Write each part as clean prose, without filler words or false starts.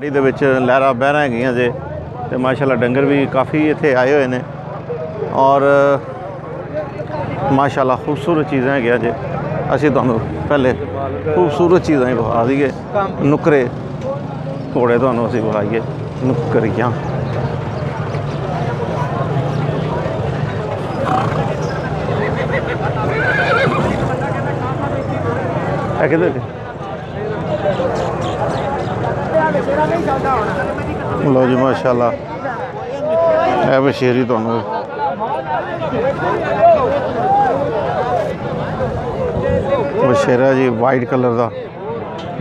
लहरा बहरा गई जे तो माशाल्लाह डंगर भी काफ़ी इतने आए हुए हैं और माशाल्लाह खूबसूरत चीज़ें है जे असी तुहानू पहले खूबसूरत चीज़ें विखा दीए नुक्करे घोड़े तुहानू असी विखाइए नुक्करियाँ कि लो जी माशाल्लाह ए बशेरी तुहानू बशेरा जी वाइट कलर का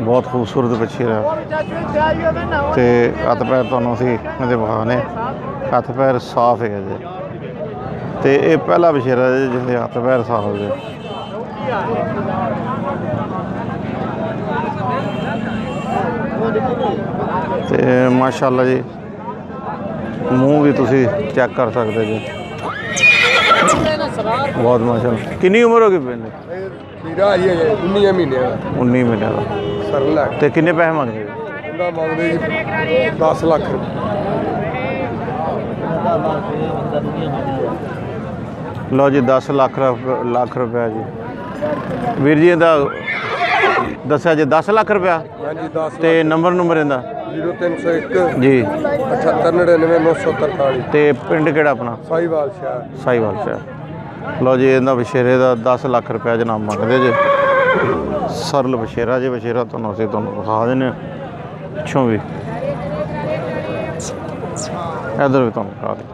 बहुत खूबसूरत बशेरा तो हथ पैर तुहानू असीं इहदे विखाने हथ पैर साफ है जी तो ये पहला बशेरा जिसके हथ पैर साफ हो गए ते माशाल्लाह जी मुँह भी तुसी चेक कर सकते जी बहुत माशाल्लाह। कितनी उम्र होगी पहले? 19 महीने का। तो कितने पैसे मांगते? 10 लाख। लो जी 10 लाख रुपया जी वीर जी का दसा जी 10 लाख रुपया। तो नंबर इनका 0301 जी 7899 943। तो पिंड केड़ा अपना? साहीवाल शहर। लो जी इन्होंने बशेरे का 10 लाख रुपया जनाब मंगते जी सरल बशेरा जी बशेरा तुहानू असीं तुहानू विखा देने पिछों भी इधर भी तुहानू विखा दें।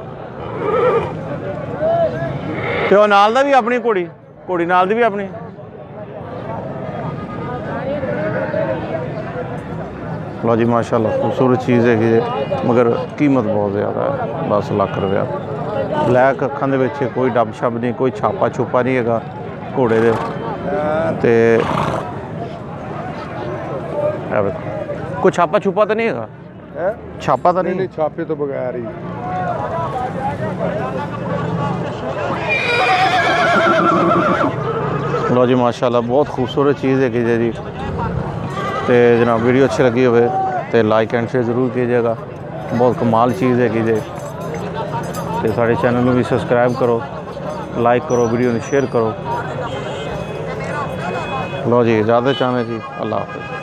तो वह नाल दा भी अपनी घोड़ी नाल दी भी अपनी लो जी माशाल्लाह खूबसूरत चीज़ है मगर कीमत बहुत ज़्यादा है 10 लाख रुपया। ब्लैक अखा के कोई डब शब नहीं कोई छापा नहीं है घोड़े के ते कोई छापा तो नहीं है छापा तो नहीं छापे तो बगैर ही लो जी माशाल्लाह बहुत खूबसूरत चीज़ है जी। तो जनाब वीडियो अच्छी लगी हो तो लाइक एंड शेयर जरूर कीजिएगा बहुत कमाल चीज़ है कि तो साढ़े चैनल में भी सब्सक्राइब करो लाइक करो वीडियो में शेयर करो। लो जी इजाज़त चाहें जी अल्लाह हाफ़िज़।